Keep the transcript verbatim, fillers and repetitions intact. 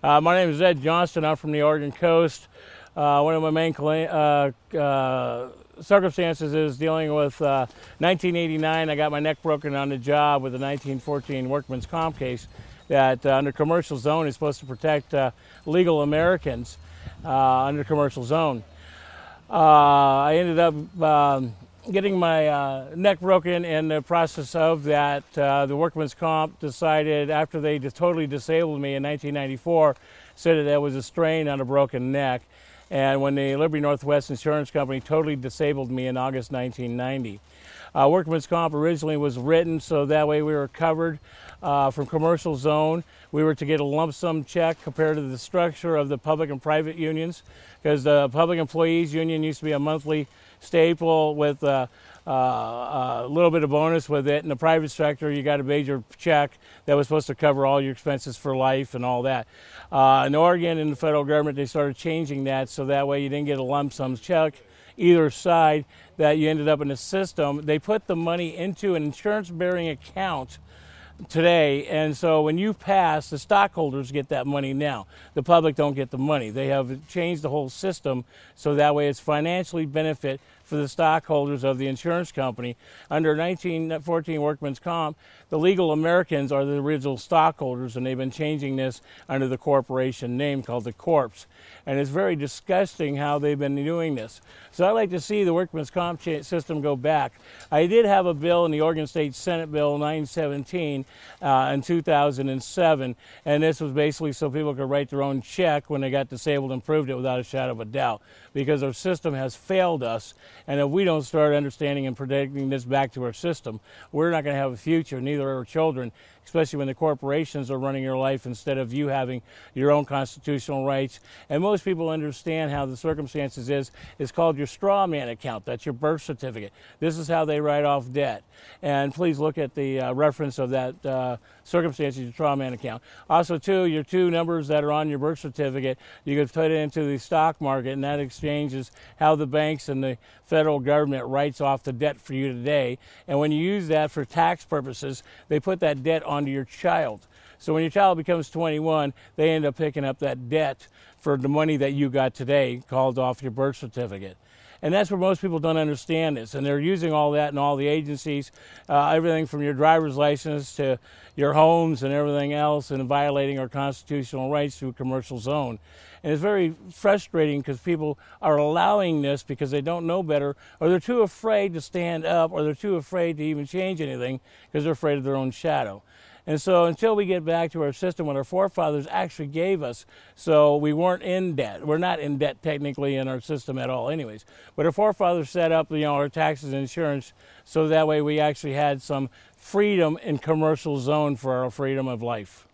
Uh, my name is Ed Johnston. I'm from the Oregon coast. Uh, one of my main uh, uh, circumstances is dealing with uh, nineteen eighty-nine. I got my neck broken on the job with a nineteen fourteen workman's comp case that uh, under commercial zone is supposed to protect uh, legal Americans uh, under commercial zone. Uh, I ended up um, getting my uh, neck broken. In the process of that, uh, the workman's comp decided, after they just totally disabled me in nineteen ninety-four, said that there was a strain on a broken neck. And when the Liberty Northwest Insurance Company totally disabled me in August nineteen ninety. Uh, workman's comp originally was written so that way we were covered uh, from commercial zone. We were to get a lump sum check compared to the structure of the public and private unions, because the public employees union used to be a monthly staple with uh, uh, a little bit of bonus with it. In the private sector, you got a major check that was supposed to cover all your expenses for life and all that. Uh, in Oregon, in the federal government, they started changing that so that way you didn't get a lump sum check either side, that you ended up in a system. They put the money into an insurance-bearing account today, and so when you pass, the stockholders get that money now. The public don't get the money. They have changed the whole system so that way it's financially benefit for the stockholders of the insurance company. Under nineteen fourteen workman's comp, the legal Americans are the original stockholders, and they've been changing this under the corporation name called the corpse. And it's very disgusting how they've been doing this. So I like to see the workman's comp system go back. I did have a bill in the Oregon State Senate Bill nine seventeen uh, in two thousand seven, and this was basically so people could write their own check when they got disabled and proved it without a shadow of a doubt, because our system has failed us. And if we don't start understanding and predicting this back to our system, we're not going to have a future, neither are our children, especially when the corporations are running your life instead of you having your own constitutional rights. And most people understand how the circumstances is. It's called your straw man account. That's your birth certificate. This is how they write off debt. And please look at the uh, reference of that uh, circumstances, your straw man account. Also, too, your two numbers that are on your birth certificate, you could put it into the stock market, and that exchanges how the banks and the federal government writes off the debt for you today. And when you use that for tax purposes, they put that debt onto your child. So when your child becomes twenty-one, they end up picking up that debt for the money that you got today called off your birth certificate. And that's where most people don't understand this. And they're using all that in all the agencies, uh, everything from your driver's license to your homes and everything else, and violating our constitutional rights through commercial zone. And it's very frustrating because people are allowing this because they don't know better, or they're too afraid to stand up, or they're too afraid to even change anything because they're afraid of their own shadow. And so until we get back to our system, what our forefathers actually gave us, so we weren't in debt. We're not in debt technically in our system at all anyways. But our forefathers set up, you know, our taxes and insurance so that way we actually had some freedom in commercial zone for our freedom of life.